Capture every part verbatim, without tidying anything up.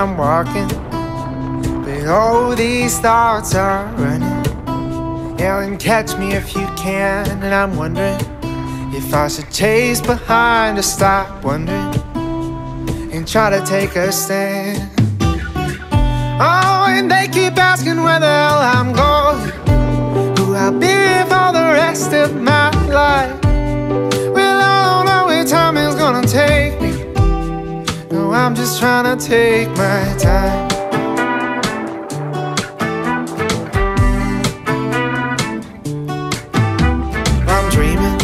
I'm walking, but all these thoughts are running. Yell, catch me if you can. And I'm wondering if I should chase behind or stop wondering and try to take a stand. Oh, and they keep asking where the hell I'm going, who I'll be for the rest of my life. Well, I don't know where time is gonna take me. No, I'm just trying to take my time. I'm dreaming,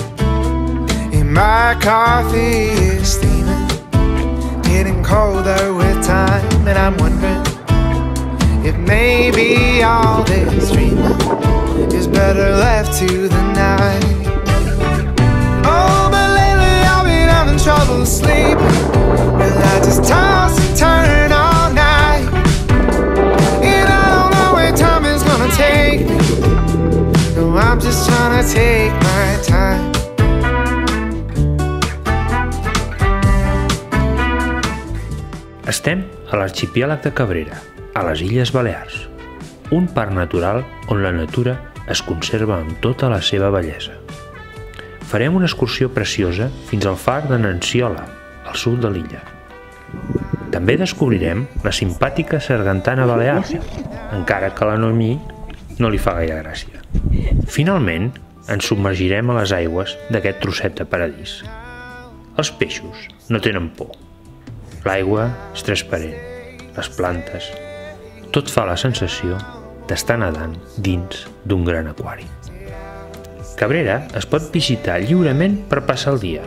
and my coffee is steaming, getting colder with time. And I'm wondering if maybe all this dreaming is better left to the night. Oh, but lately I've been having trouble sleeping. Well, I just toss and turn all night, and I don't know where time is gonna take me. No, I'm just trying to take my time. Estem a l'arxipèlag de Cabrera, a les Illes Balears, un parc natural on la natura es conserva amb tota la seva bellesa. Farem una excursió preciosa fins al far de n'Ensiola, al sud de l'illa. També descobrirem la simpàtica sargantana balear, encara que la Noemi no li fa gaire gràcia. Finalment, ens submergirem a les aigües d'aquest trosset de paradís. Els peixos no tenen por. L'aigua és transparent, les plantes... Tot fa la sensació d'estar nedant dins d'un gran aquari. Cabrera es pot visitar lliurement per passar el dia,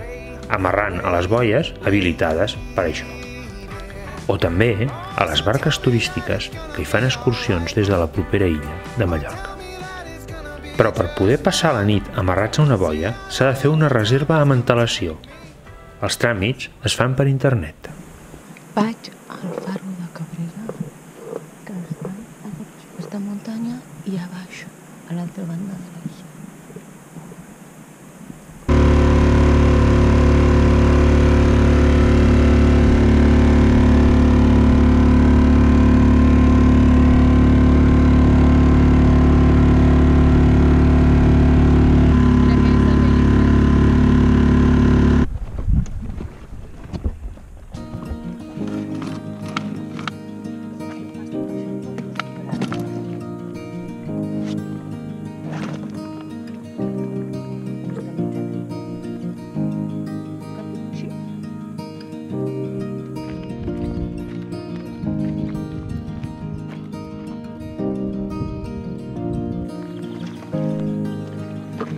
amarrant a les boies habilitades per això. O també a les barques turístiques que hi fan excursions des de la propera illa de Mallorca. Però per poder passar la nit amarrats a una boia s'ha de fer una reserva amb antelació. Els tràmits es fan per internet. Vaig al faro de Cabrera, que està a aquesta muntanya i a baix, a l'altra banda de la illa.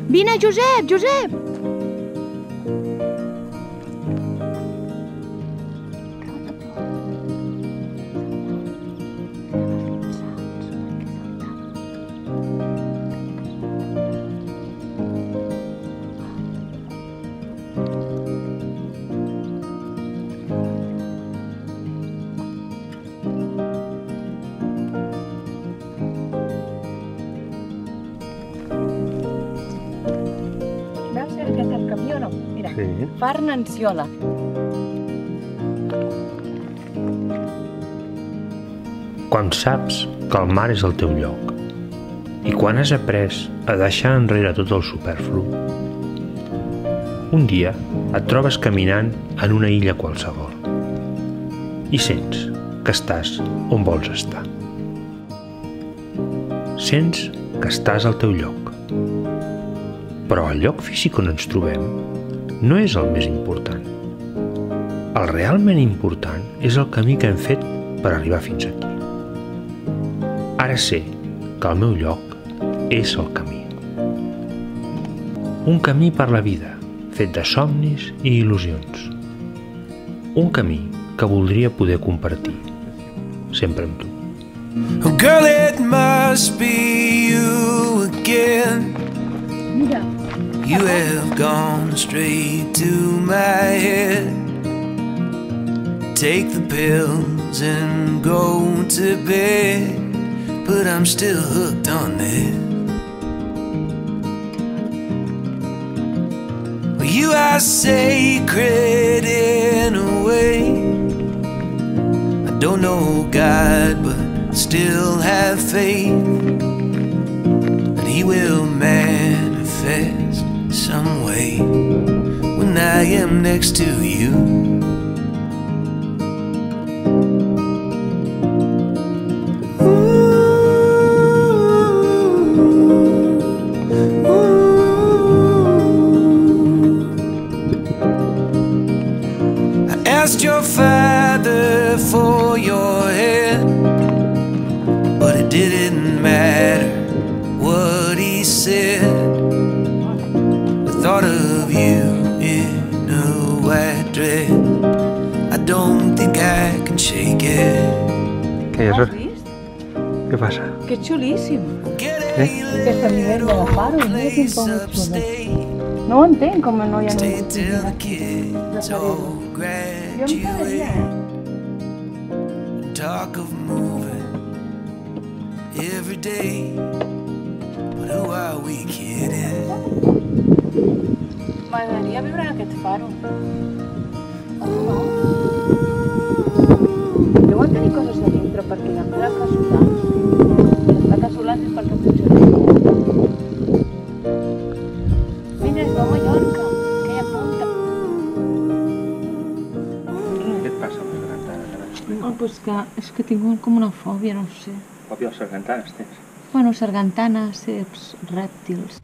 Vine, Josep, Josep! Far n'Ensiola. Quan saps que el mar és el teu lloc i quan has après a deixar enrere tot el superflu, un dia et trobes caminant en una illa qualsevol i sents que estàs on vols estar. Sents que estàs al teu lloc, però el lloc físic on ens trobem no és el més important. El realment important és el camí que hem fet per arribar fins aquí. Ara sé que el meu lloc és el camí. Un camí per la vida, fet de somnis i il·lusions. Un camí que voldria poder compartir, sempre amb tu. Oh girl, it must be you again. Mira. You have gone straight to my head. Take the pills and go to bed, but I'm still hooked on it. You are sacred in a way I Don't know God, but still have faith that He will manifest some way when I am next to you. Ooh, ooh. I asked your Father for your head, but it didn't matter what He said. Thought of you in a white dress, I don't think I can shake it. ¿Qué es eso? ¿Qué pasa? Qué chulísimo. ¿Eh? Es el nivel de la paro, no hay tiempo muy chulo. No entiendo cómo no ya no hay tiempo. Yo no sabía. Talk of moving every day, but who are we kidding? M'agradaria viure en aquest faro. Deuen tenir coses de dintre perquè la meva casolà la casolà és perquè funciona. Mira, es va a Mallorca, aquella punta. Què et passa amb la sargantana? Pues que és que tinc com una fòbia, no ho sé. Fòbia als sargantanes tens? Bueno, sargantanes, serps, rèptils.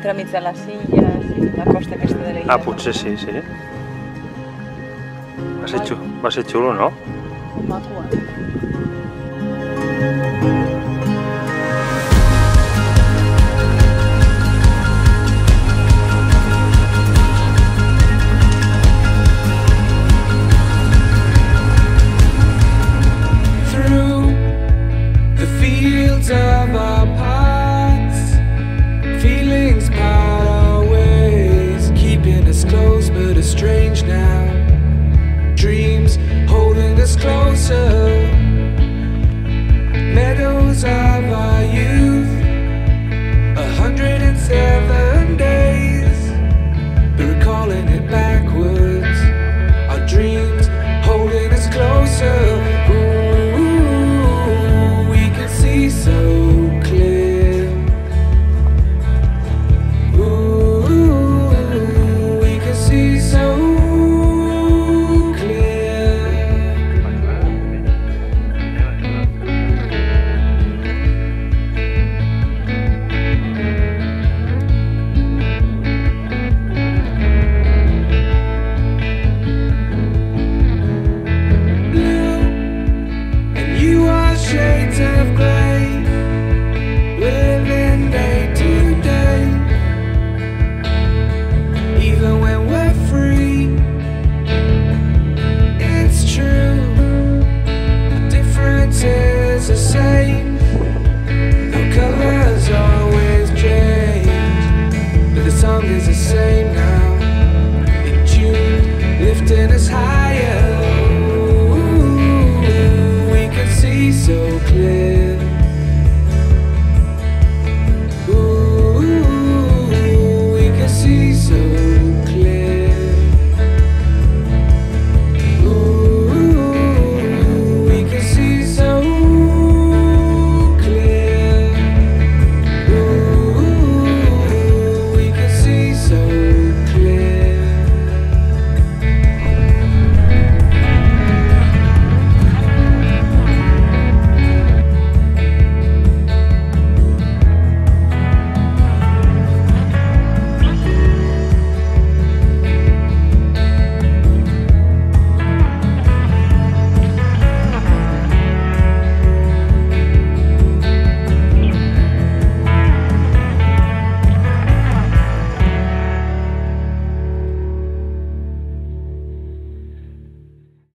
Entremig de les illes i la costa aquesta de l'illa. Ah, potser sí, sí. Va ser xulo, no? Maco, eh?